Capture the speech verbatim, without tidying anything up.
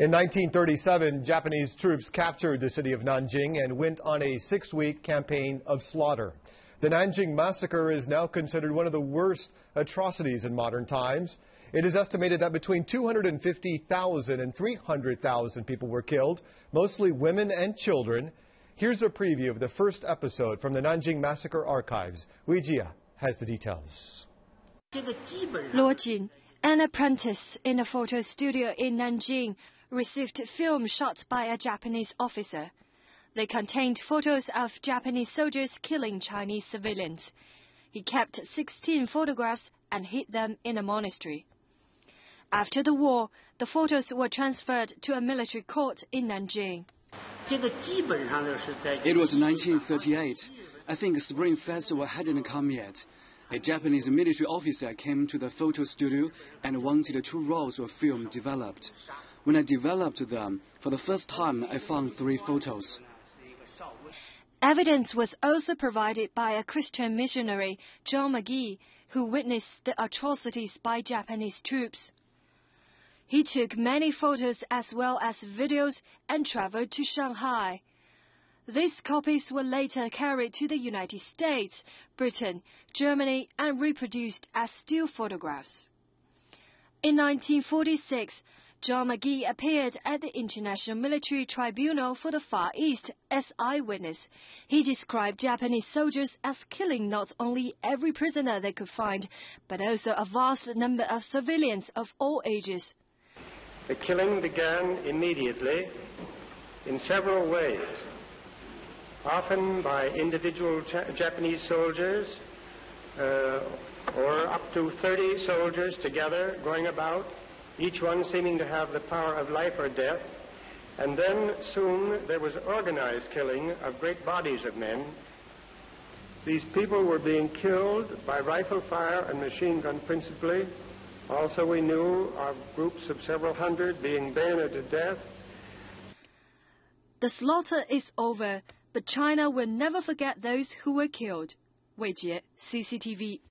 In nineteen thirty-seven, Japanese troops captured the city of Nanjing and went on a six-week campaign of slaughter. The Nanjing Massacre is now considered one of the worst atrocities in modern times. It is estimated that between two hundred fifty thousand and three hundred thousand people were killed, mostly women and children. Here's a preview of the first episode from the Nanjing Massacre Archives. Wei Jia has the details. Luo Jin, an apprentice in a photo studio in Nanjing, received film shot by a Japanese officer. They contained photos of Japanese soldiers killing Chinese civilians. He kept sixteen photographs and hid them in a monastery. After the war, the photos were transferred to a military court in Nanjing. It was nineteen thirty-eight. I think the Spring Festival hadn't come yet. A Japanese military officer came to the photo studio and wanted two rolls of film developed. When I developed them, for the first time I found three photos. Evidence was also provided by a Christian missionary, John Magee, who witnessed the atrocities by Japanese troops. He took many photos as well as videos and traveled to Shanghai. These copies were later carried to the United States, Britain, Germany, and reproduced as still photographs. In nineteen forty-six, John Magee appeared at the International Military Tribunal for the Far East as eyewitness. He described Japanese soldiers as killing not only every prisoner they could find, but also a vast number of civilians of all ages. The killing began immediately in several ways, often by individual Japanese soldiers, uh, or up to thirty soldiers together going about, each one seeming to have the power of life or death. And then soon there was organized killing of great bodies of men. These people were being killed by rifle fire and machine gun principally. Also, we knew of groups of several hundred being bayoneted to death. The slaughter is over, but China will never forget those who were killed. Wei Jie, C C T V